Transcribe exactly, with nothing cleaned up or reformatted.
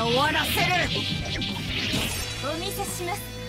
終わらせる。お見せします。